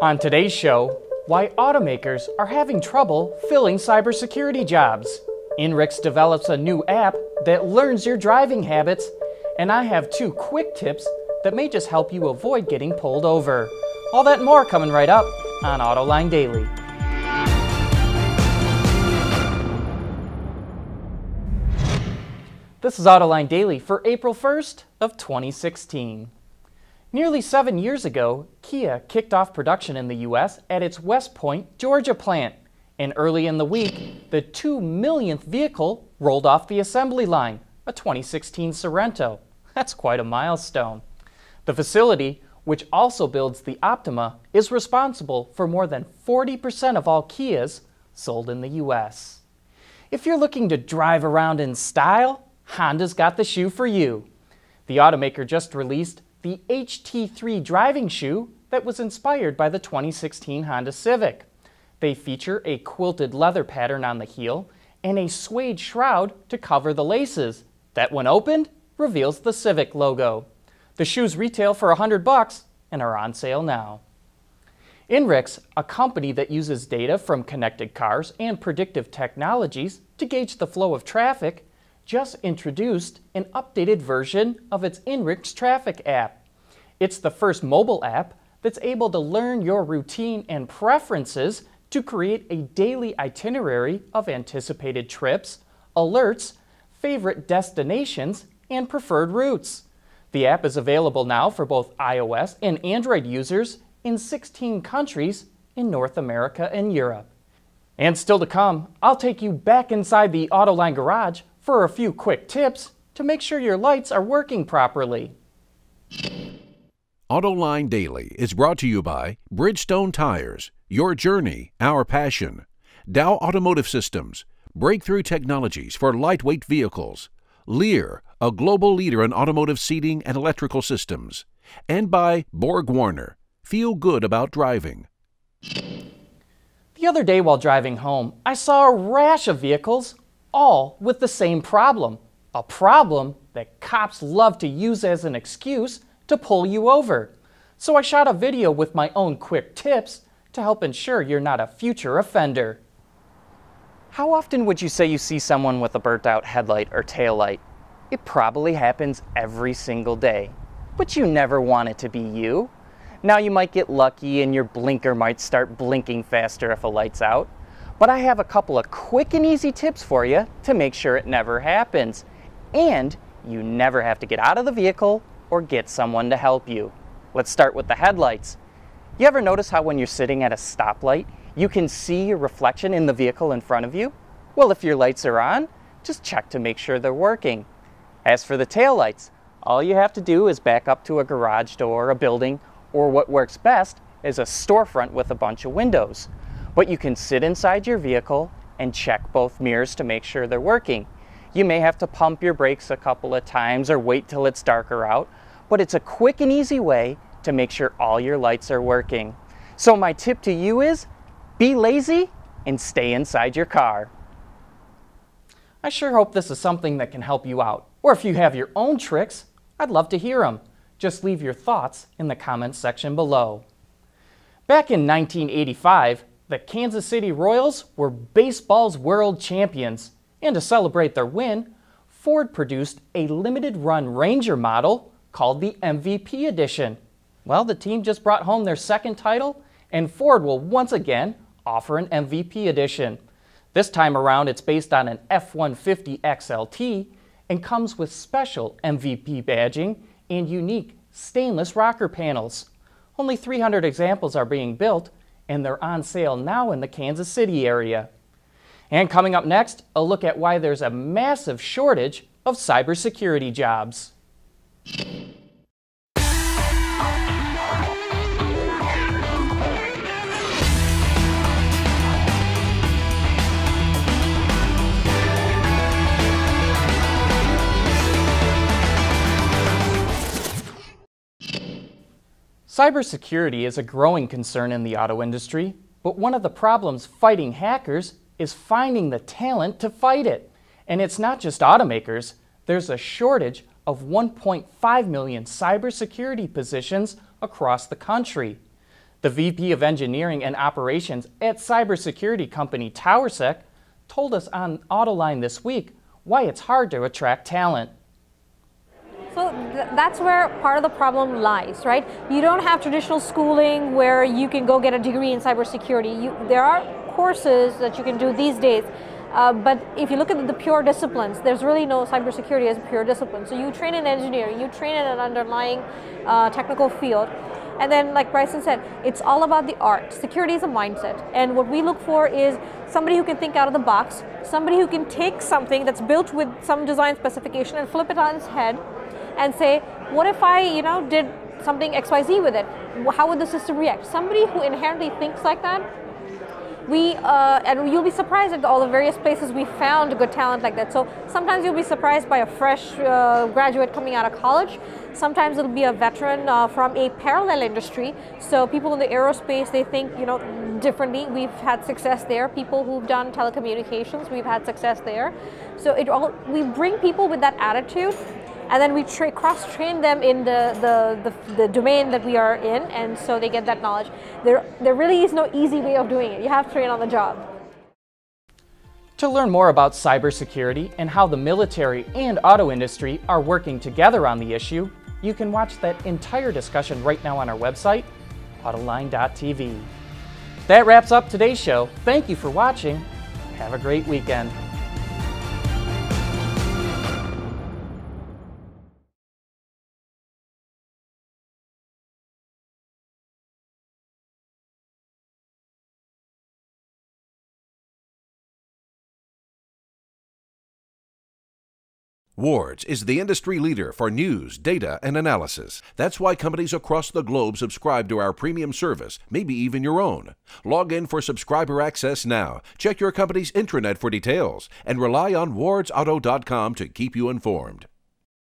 On today's show, why automakers are having trouble filling cybersecurity jobs, INRIX develops a new app that learns your driving habits, and I have two quick tips that may just help you avoid getting pulled over. All that and more coming right up on Autoline Daily. This is Autoline Daily for April 1st of 2016. Nearly 7 years ago, Kia kicked off production in the U.S. at its West Point, Georgia plant, and early in the week, the 2 millionth vehicle rolled off the assembly line, a 2016 Sorento. That's quite a milestone. The facility, which also builds the Optima, is responsible for more than 40% of all Kias sold in the U.S. If you're looking to drive around in style, Honda's got the shoe for you. The automaker just released the HT3 driving shoe that was inspired by the 2016 Honda Civic. They feature a quilted leather pattern on the heel and a suede shroud to cover the laces that, when opened, reveals the Civic logo. The shoes retail for $100 and are on sale now. INRIX, a company that uses data from connected cars and predictive technologies to gauge the flow of traffic, just introduced an updated version of its INRIX traffic app. It's the first mobile app that's able to learn your routine and preferences to create a daily itinerary of anticipated trips, alerts, favorite destinations, and preferred routes. The app is available now for both iOS and Android users in 16 countries in North America and Europe. And still to come, I'll take you back inside the Autoline garage for a few quick tips to make sure your lights are working properly. Autoline Daily is brought to you by Bridgestone Tires, your journey, our passion. Dow Automotive Systems, breakthrough technologies for lightweight vehicles. Lear, a global leader in automotive seating and electrical systems. And by BorgWarner, feel good about driving. The other day while driving home, I saw a rash of vehicles all with the same problem, a problem that cops love to use as an excuse to pull you over. So I shot a video with my own quick tips to help ensure you're not a future offender. How often would you say you see someone with a burnt out headlight or taillight? It probably happens every single day, but you never want it to be you. Now you might get lucky and your blinker might start blinking faster if a light's out. But I have a couple of quick and easy tips for you to make sure it never happens. And you never have to get out of the vehicle or get someone to help you. Let's start with the headlights. You ever notice how when you're sitting at a stoplight, you can see your reflection in the vehicle in front of you? Well, if your lights are on, just check to make sure they're working. As for the taillights, all you have to do is back up to a garage door, a building, or what works best is a storefront with a bunch of windows. But you can sit inside your vehicle and check both mirrors to make sure they're working. You may have to pump your brakes a couple of times or wait till it's darker out, but it's a quick and easy way to make sure all your lights are working. So my tip to you is be lazy and stay inside your car. I sure hope this is something that can help you out. Or if you have your own tricks, I'd love to hear them. Just leave your thoughts in the comments section below. Back in 1985, the Kansas City Royals were baseball's world champions, and to celebrate their win, Ford produced a limited-run Ranger model called the MVP Edition. Well, the team just brought home their second title, and Ford will once again offer an MVP Edition. This time around, it's based on an F-150 XLT and comes with special MVP badging and unique stainless rocker panels. Only 300 examples are being built, and they're on sale now in the Kansas City area. And coming up next, a look at why there's a massive shortage of cybersecurity jobs. Cybersecurity is a growing concern in the auto industry, but one of the problems fighting hackers is finding the talent to fight it. And it's not just automakers. There's a shortage of 1.5 million cybersecurity positions across the country. The VP of Engineering and Operations at cybersecurity company TowerSec told us on Autoline this week why it's hard to attract talent. So that's where part of the problem lies, right? You don't have traditional schooling where you can go get a degree in cybersecurity. There are courses that you can do these days, but if you look at the pure disciplines, there's really no cybersecurity as a pure discipline. So you train in engineering, you train in an underlying technical field. And then, like Bryson said, it's all about the art. Security is a mindset. And what we look for is somebody who can think out of the box, somebody who can take something that's built with some design specification and flip it on its head and say, what if I, did something XYZ with it? How would the system react? Somebody who inherently thinks like that, and you'll be surprised at all the various places we found good talent like that. So sometimes you'll be surprised by a fresh graduate coming out of college. Sometimes it'll be a veteran from a parallel industry. So people in the aerospace, they think, differently. We've had success there. People who've done telecommunications, we've had success there. So we bring people with that attitude, and then we cross-train them in the domain that we are in, and so they get that knowledge. There really is no easy way of doing it. You have to train on the job. To learn more about cybersecurity and how the military and auto industry are working together on the issue, you can watch that entire discussion right now on our website, autoline.tv. That wraps up today's show. Thank you for watching. Have a great weekend. Wards is the industry leader for news, data, and analysis. That's why companies across the globe subscribe to our premium service, maybe even your own. Log in for subscriber access now, check your company's intranet for details, and rely on wardsauto.com to keep you informed.